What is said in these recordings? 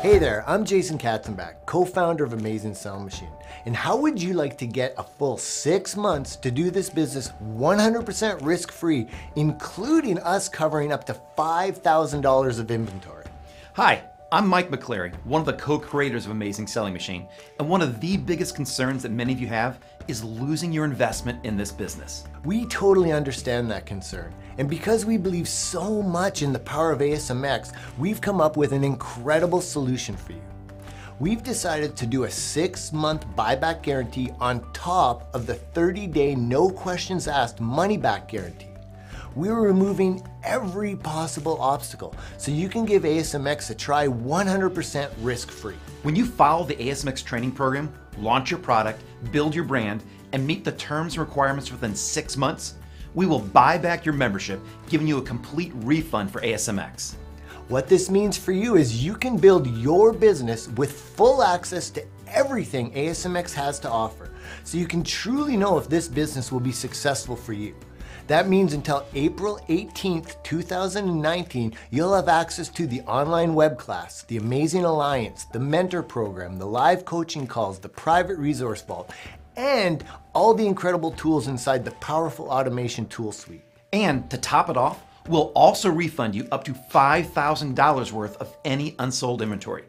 Hey there, I'm Jason Katzenbach, co-founder of Amazing Selling Machine. And how would you like to get a full 6 months to do this business 100% risk-free, including us covering up to $5,000 of inventory? Hi, I'm Mike McCleary, one of the co-creators of Amazing Selling Machine. And one of the biggest concerns that many of you have is losing your investment in this business. We totally understand that concern. And because we believe so much in the power of ASMX, we've come up with an incredible solution for you. We've decided to do a 6-month buyback guarantee on top of the 30-day no questions asked money back guarantee. We're removing every possible obstacle so you can give ASMX a try 100% risk-free. When you follow the ASMX training program, launch your product, build your brand, and meet the terms and requirements within 6 months, we will buy back your membership, giving you a complete refund for ASMX. What this means for you is you can build your business with full access to everything ASMX has to offer, so you can truly know if this business will be successful for you. That means until April 18th, 2019, you'll have access to the online web class, the Amazing Alliance, the mentor program, the live coaching calls, the private resource vault, and all the incredible tools inside the powerful automation tool suite. And to top it off, we'll also refund you up to $5,000 worth of any unsold inventory.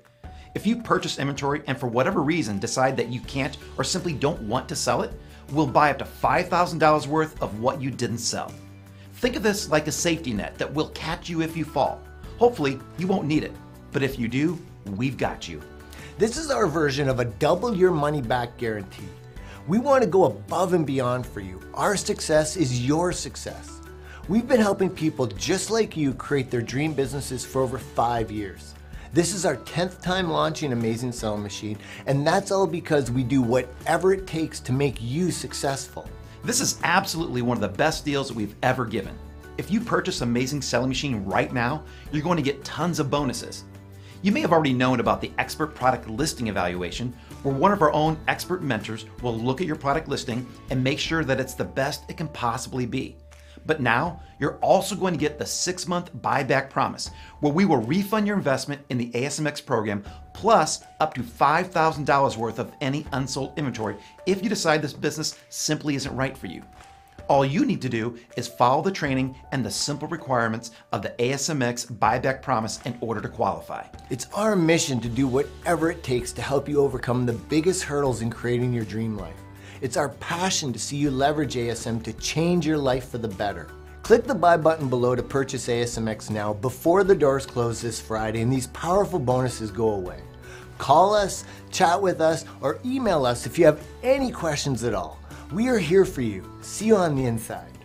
If you purchase inventory and for whatever reason decide that you can't or simply don't want to sell it, we'll buy up to $5,000 worth of what you didn't sell. Think of this like a safety net that will catch you if you fall. Hopefully, you won't need it, but if you do, we've got you. This is our version of a double your money back guarantee. We want to go above and beyond for you. Our success is your success. We've been helping people just like you create their dream businesses for over 5 years. This is our 10th time launching Amazing Selling Machine, and that's all because we do whatever it takes to make you successful. This is absolutely one of the best deals that we've ever given. If you purchase Amazing Selling Machine right now, you're going to get tons of bonuses. You may have already known about the Expert Product Listing Evaluation, where one of our own expert mentors will look at your product listing and make sure that it's the best it can possibly be. But now, you're also going to get the 6-month buyback promise, where we will refund your investment in the ASMX program, plus up to $5,000 worth of any unsold inventory if you decide this business simply isn't right for you. All you need to do is follow the training and the simple requirements of the ASMX buyback promise in order to qualify. It's our mission to do whatever it takes to help you overcome the biggest hurdles in creating your dream life. It's our passion to see you leverage ASM to change your life for the better. Click the buy button below to purchase ASMX now before the doors close this Friday and these powerful bonuses go away. Call us, chat with us, or email us if you have any questions at all. We are here for you. See you on the inside.